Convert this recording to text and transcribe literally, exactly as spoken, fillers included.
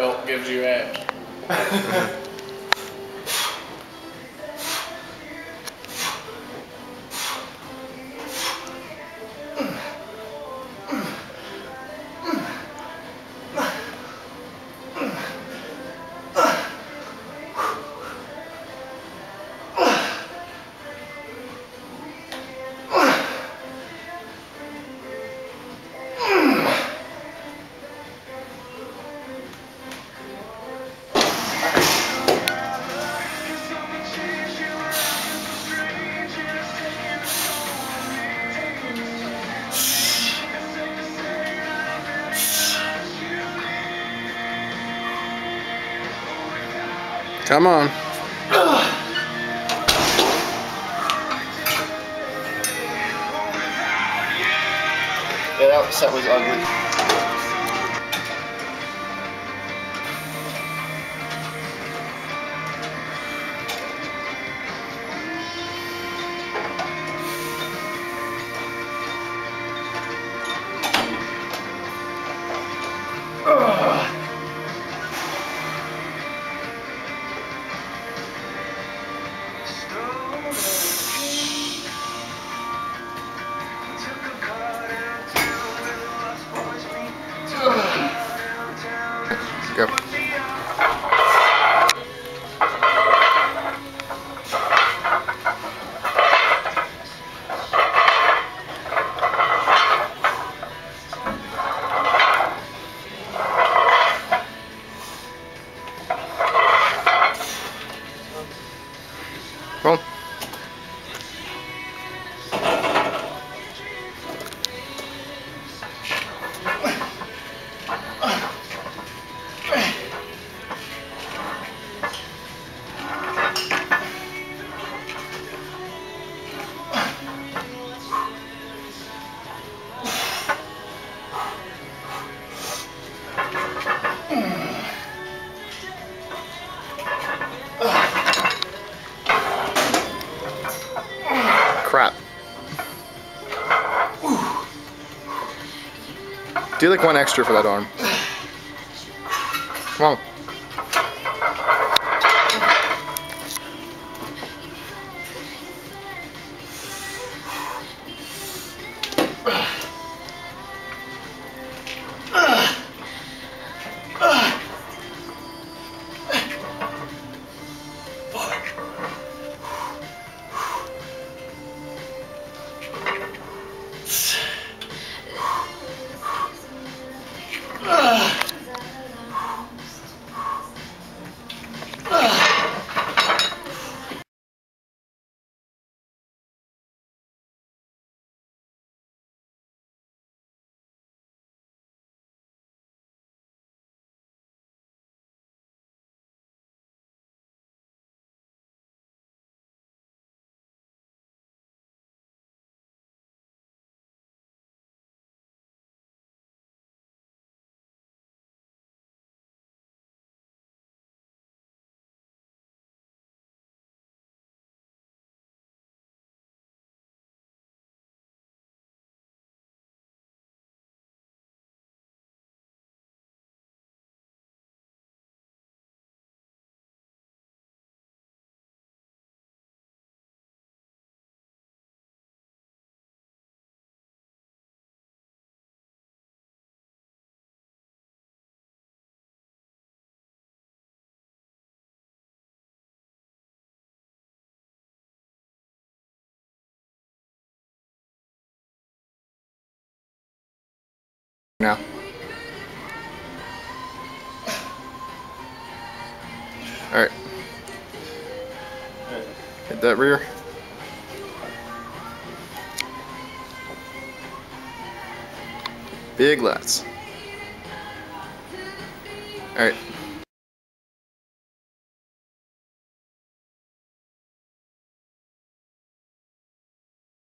belt gives you abs. Come on. That upset was ugly. Go. Go. Crap. Do like one extra for that arm. Come on. Now. Alright. Hit that rear. Big lats. Alright.